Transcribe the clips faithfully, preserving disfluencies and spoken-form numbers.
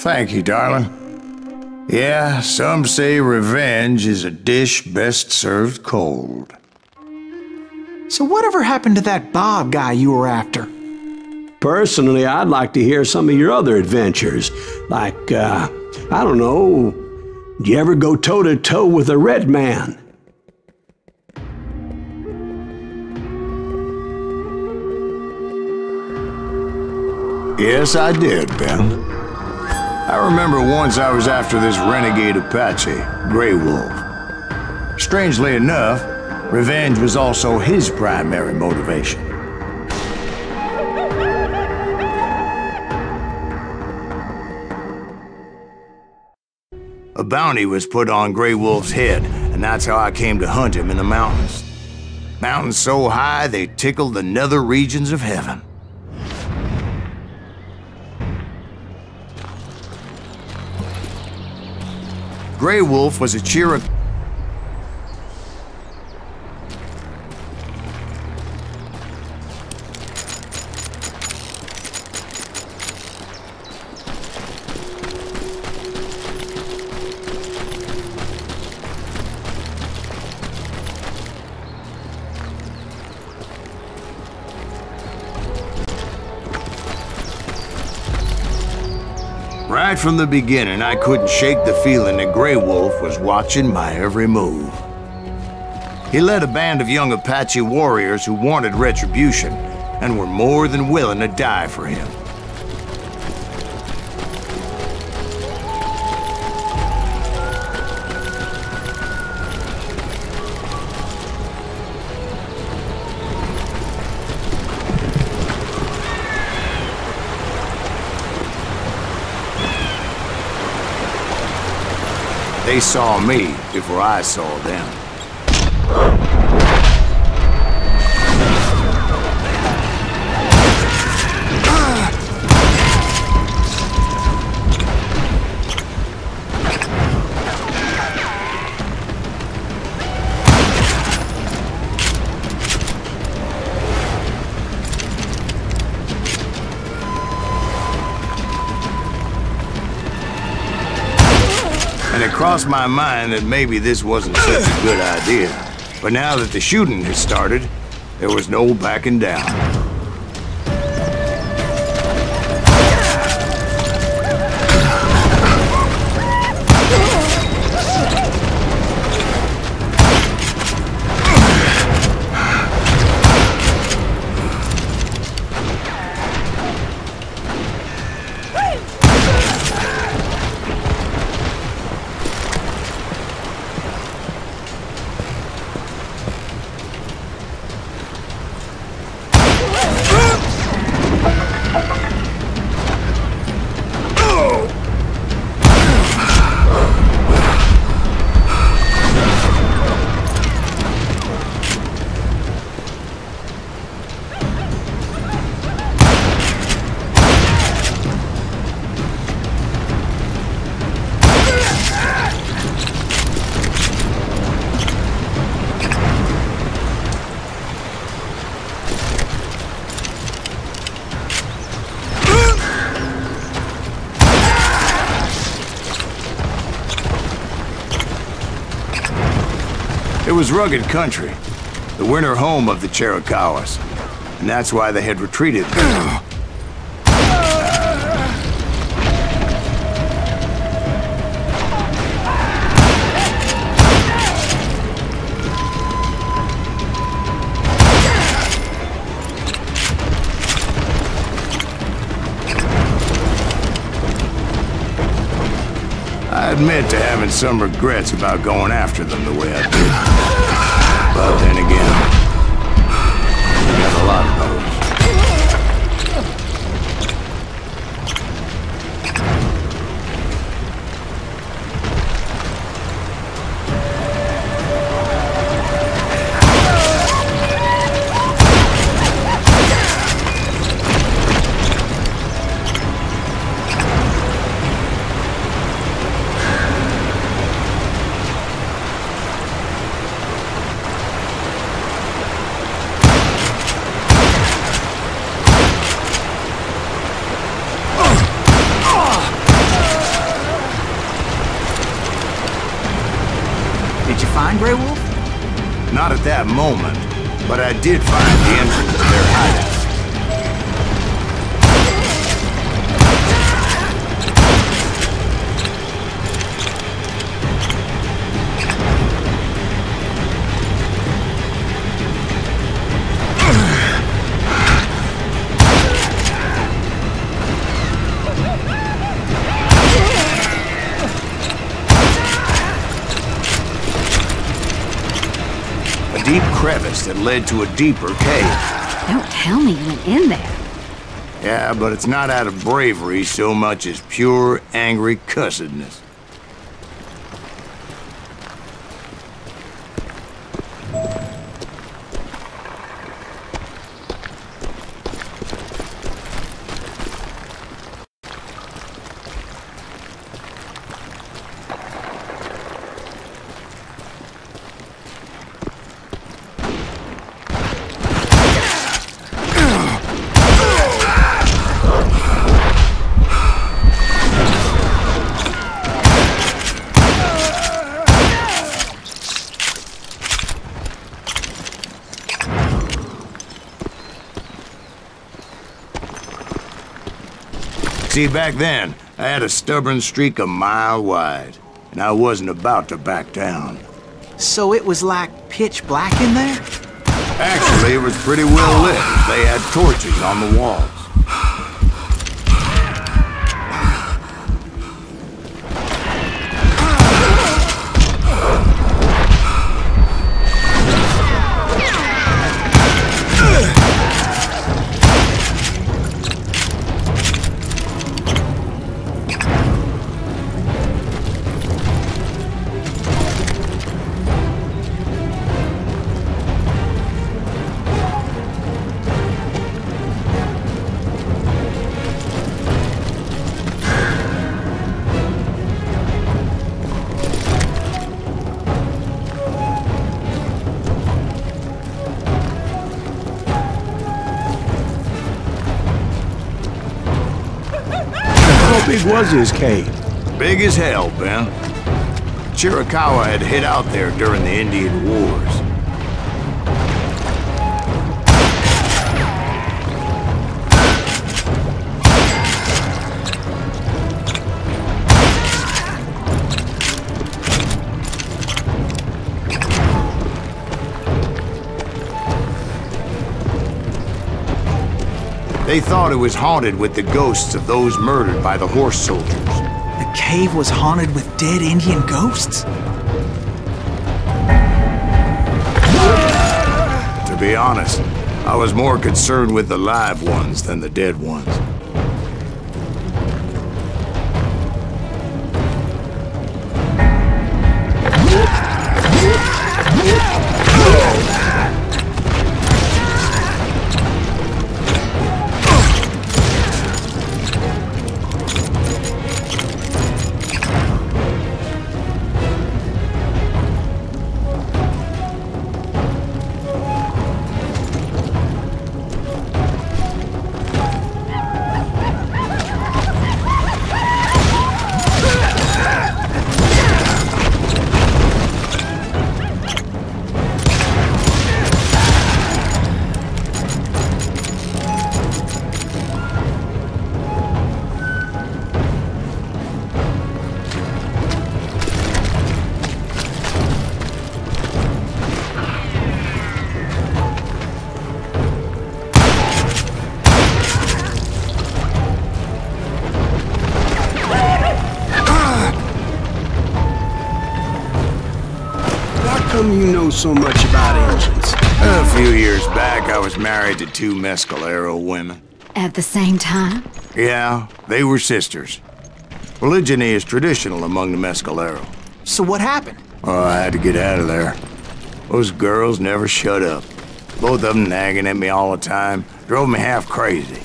Thank you, darling. Yeah, some say revenge is a dish best served cold. So whatever happened to that Bob guy you were after? Personally, I'd like to hear some of your other adventures. Like, uh, I don't know, did you ever go toe-to-toe with a red man? Yes, I did, Ben. I remember once I was after this renegade Apache, Grey Wolf. Strangely enough, revenge was also his primary motivation. A bounty was put on Grey Wolf's head, and that's how I came to hunt him in the mountains. Mountains so high they tickled the nether regions of heaven. Grey Wolf was a Chiricahua. Right from the beginning, I couldn't shake the feeling that Grey Wolf was watching my every move. He led a band of young Apache warriors who wanted retribution and were more than willing to die for him. They saw me before I saw them. And it crossed my mind that maybe this wasn't such a good idea. But now that the shooting had started, there was no backing down. It was rugged country, the winter home of the Chiricahuas, and that's why they had retreated there. I admit to having some regrets about going after them the way I did. But then again, I got a lot of find Grey Wolf? Not at that moment, but I did find the entrance to their hideout. Deep crevice that led to a deeper cave. Don't tell me you went in there. Yeah, but it's not out of bravery so much as pure, angry cussedness. See, back then, I had a stubborn streak a mile wide, and I wasn't about to back down. So it was like pitch black in there? Actually, it was pretty well lit. They had torches on the walls. How big was his cave? Big as hell, Ben. Chiricahua had hid out there during the Indian Wars. They thought it was haunted with the ghosts of those murdered by the horse soldiers. The cave was haunted with dead Indian ghosts? To be honest, I was more concerned with the live ones than the dead ones. You know so much about engines. A few years back, I was married to two Mescalero women. At the same time? Yeah, they were sisters. Religion is traditional among the Mescalero. So what happened? Oh, I had to get out of there. Those girls never shut up. Both of them nagging at me all the time. Drove me half crazy.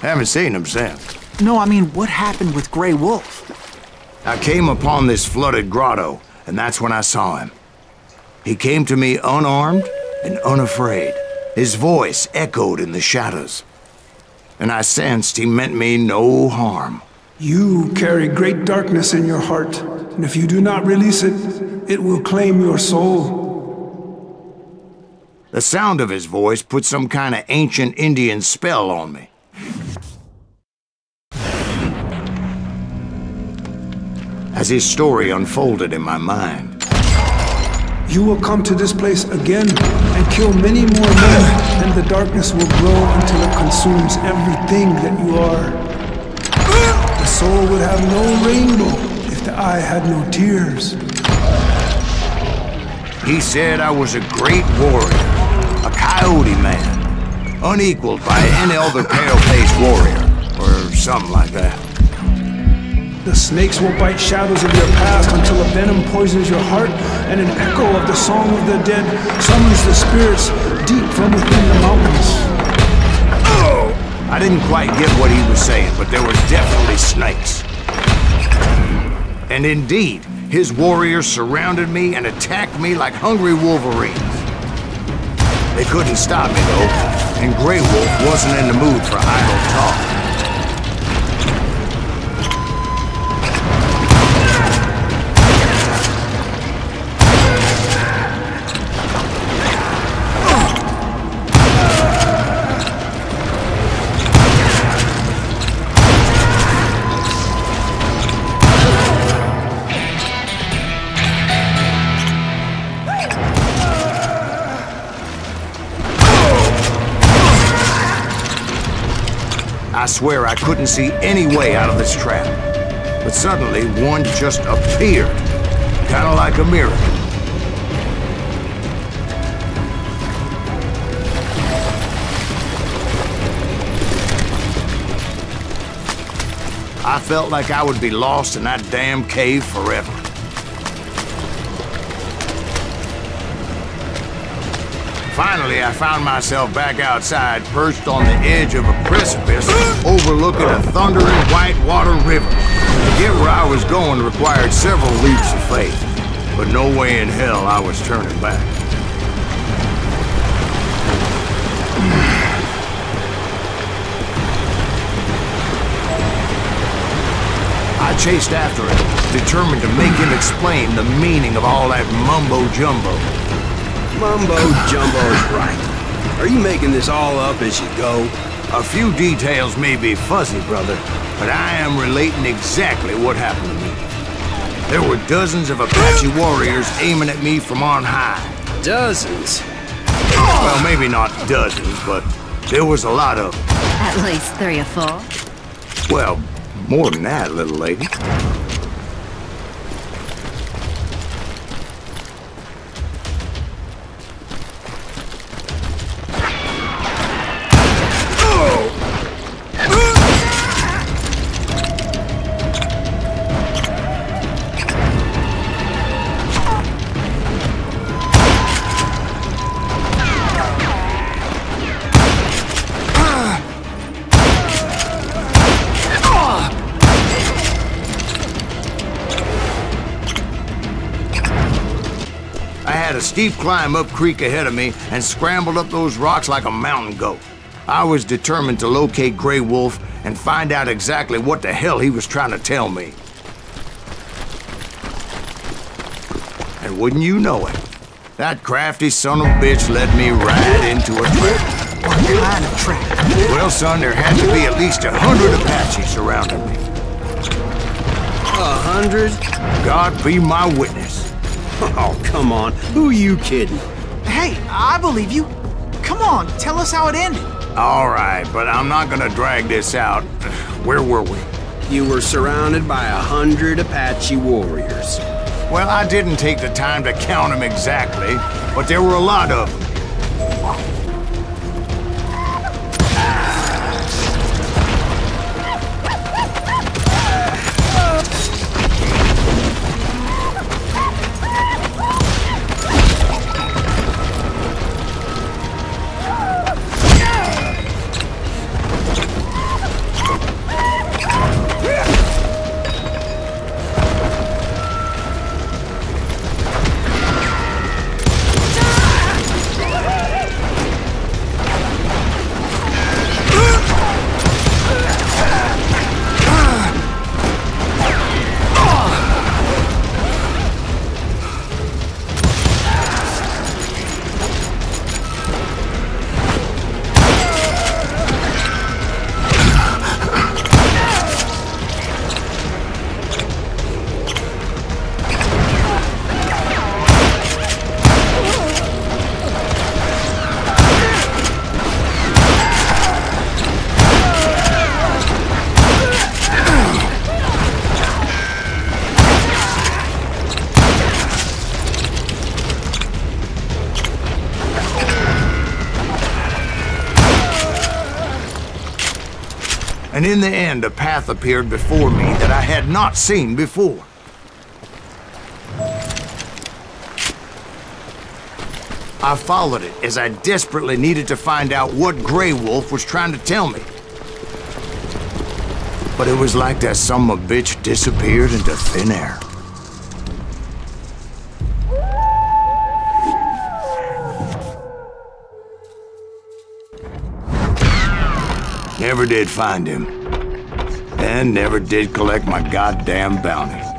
Haven't seen them since. No, I mean, what happened with Grey Wolf? I came upon this flooded grotto, and that's when I saw him. He came to me unarmed and unafraid. His voice echoed in the shadows, and I sensed he meant me no harm. You carry great darkness in your heart, and if you do not release it, it will claim your soul. The sound of his voice put some kind of ancient Indian spell on me. As his story unfolded in my mind. You will come to this place again and kill many more men, and the darkness will grow until it consumes everything that you are. The soul would have no rainbow if the eye had no tears. He said I was a great warrior, a coyote man, unequaled by any other pale-faced warrior, or something like that. The snakes will bite shadows of your past until a venom poisons your heart, and an echo of the song of the dead summons the spirits deep from within the mountains. Oh! I didn't quite get what he was saying, but there were definitely snakes. And indeed, his warriors surrounded me and attacked me like hungry wolverines. They couldn't stop me, though, and Grey Wolf wasn't in the mood for idle talk. I swear I couldn't see any way out of this trap. But suddenly, one just appeared, kind of like a miracle. I felt like I would be lost in that damn cave forever. Finally, I found myself back outside, perched on the edge of a precipice, overlooking a thundering white water river. To get where I was going required several leaps of faith, but no way in hell I was turning back. I chased after him, determined to make him explain the meaning of all that mumbo-jumbo. Mumbo Jumbo's right. Are you making this all up as you go? A few details may be fuzzy, brother, but I am relating exactly what happened to me. There were dozens of Apache warriors aiming at me from on high. Dozens? Well, maybe not dozens, but there was a lot of them. At least three or four. Well, more than that, little lady. Steep climb up creek ahead of me and scrambled up those rocks like a mountain goat. I was determined to locate Grey Wolf and find out exactly what the hell he was trying to tell me. And wouldn't you know it, that crafty son of a bitch led me right into a trap. What kind of trap? Well, son, there had to be at least a hundred Apaches surrounding me. A hundred? God be my witness. Oh, come on. Who are you kidding? Hey, I believe you. Come on, tell us how it ended. All right, but I'm not gonna drag this out. Where were we? You were surrounded by a hundred Apache warriors. Well, I didn't take the time to count them exactly, but there were a lot of them. and in the end a path appeared before me that I had not seen before. I followed it as I desperately needed to find out what Grey Wolf was trying to tell me. But it was like that son of a bitch disappeared into thin air. Never did find him, and never did collect my goddamn bounty.